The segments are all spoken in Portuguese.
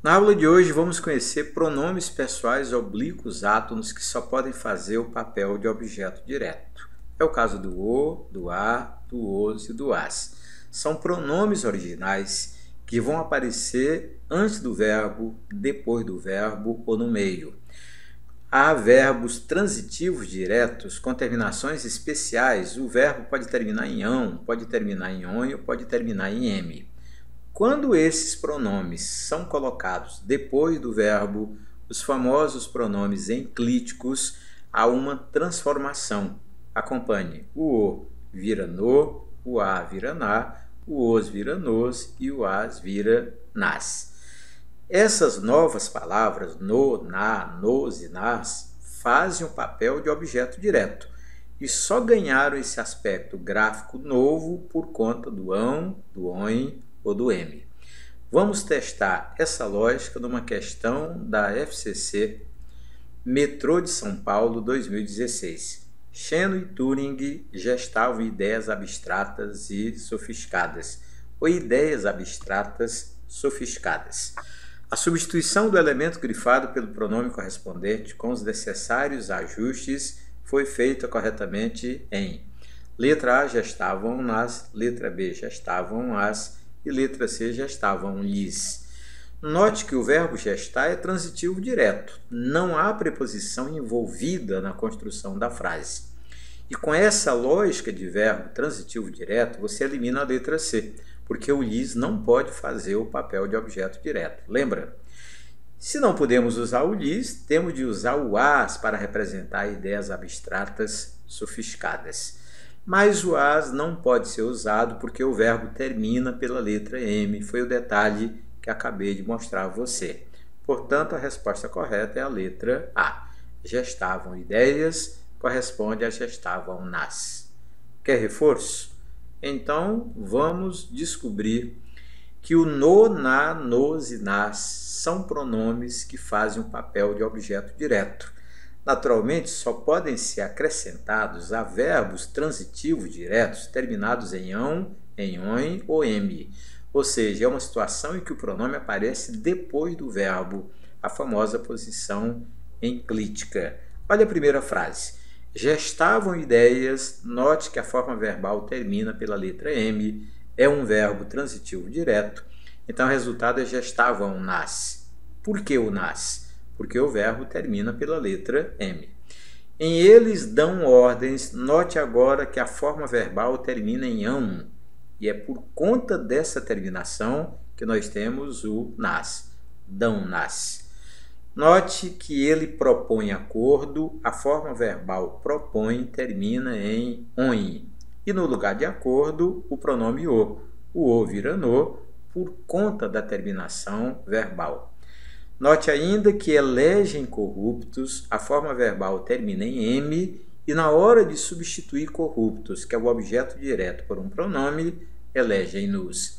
Na aula de hoje vamos conhecer pronomes pessoais oblíquos átonos que só podem fazer o papel de objeto direto. É o caso do o, do a, do os e do as. São pronomes originais que vão aparecer antes do verbo, depois do verbo ou no meio. Há verbos transitivos diretos com terminações especiais. O verbo pode terminar em ão, pode terminar em on ou pode terminar em m. Quando esses pronomes são colocados depois do verbo, os famosos pronomes enclíticos, há uma transformação. Acompanhe: o vira no, o a vira na, o os vira nos e o as vira nas. Essas novas palavras, no, na, nos e nas, fazem o papel de objeto direto e só ganharam esse aspecto gráfico novo por conta do ão, do on ou do m. Vamos testar essa lógica numa questão da FCC Metrô de São Paulo 2016. Shannon e Turing gestavam ideias abstratas e sofisticadas, ou ideias abstratas sofisticadas. A substituição do elemento grifado pelo pronome correspondente com os necessários ajustes foi feita corretamente em: letra A gestavam nas, letra B gestavam as e letra C gestavam lhes. Note que o verbo gestar é transitivo direto, não há preposição envolvida na construção da frase. E com essa lógica de verbo transitivo direto, você elimina a letra C, porque o lhes não pode fazer o papel de objeto direto. Lembra? Se não podemos usar o lhes, temos de usar o as para representar ideias abstratas sofisticadas. Mas o as não pode ser usado porque o verbo termina pela letra M. Foi o detalhe que acabei de mostrar a você. Portanto, a resposta correta é a letra A. Gestavam ideias corresponde a gestavam nas. Quer reforço? Então, vamos descobrir que o no, na, nos e nas são pronomes que fazem o papel de objeto direto. Naturalmente, só podem ser acrescentados a verbos transitivos diretos terminados em ão, em on ou m. Ou seja, é uma situação em que o pronome aparece depois do verbo, a famosa posição enclítica. Olha a primeira frase. Gestavam ideias, note que a forma verbal termina pela letra M, é um verbo transitivo direto, então o resultado é gestavam nas. Por que o nas? Porque o verbo termina pela letra M. Em eles dão ordens, note agora que a forma verbal termina em ão, e é por conta dessa terminação que nós temos o nas, dão nas. Note que ele propõe acordo, a forma verbal propõe termina em on. E no lugar de acordo, o pronome o. O o vira no por conta da terminação verbal. Note ainda que elegem corruptos, a forma verbal termina em m e na hora de substituir corruptos, que é o objeto direto, por um pronome, elegem nos.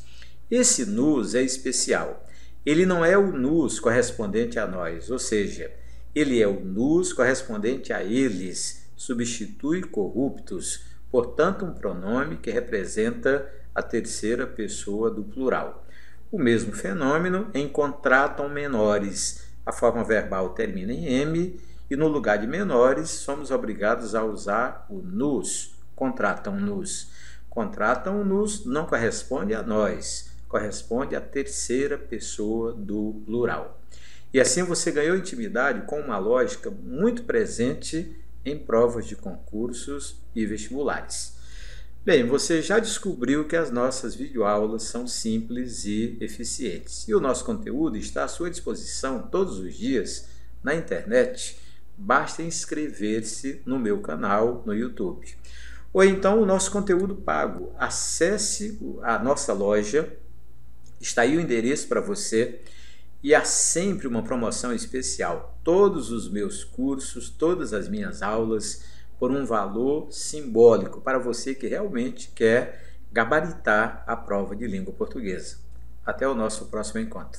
Esse nos é especial. Ele não é o nos correspondente a nós, ou seja, ele é o nos correspondente a eles, substitui corruptos, portanto um pronome que representa a terceira pessoa do plural. O mesmo fenômeno em contratam menores, a forma verbal termina em m e no lugar de menores somos obrigados a usar o nos, contratam-nos. Contratam-nos não corresponde a nós, corresponde à terceira pessoa do plural. E assim você ganhou intimidade com uma lógica muito presente em provas de concursos e vestibulares. Bem, você já descobriu que as nossas videoaulas são simples e eficientes. E o nosso conteúdo está à sua disposição todos os dias na internet. Basta inscrever-se no meu canal no YouTube. Ou então o nosso conteúdo pago. Acesse a nossa loja. Está aí o endereço para você e há sempre uma promoção especial. Todos os meus cursos, todas as minhas aulas, por um valor simbólico para você que realmente quer gabaritar a prova de língua portuguesa. Até o nosso próximo encontro.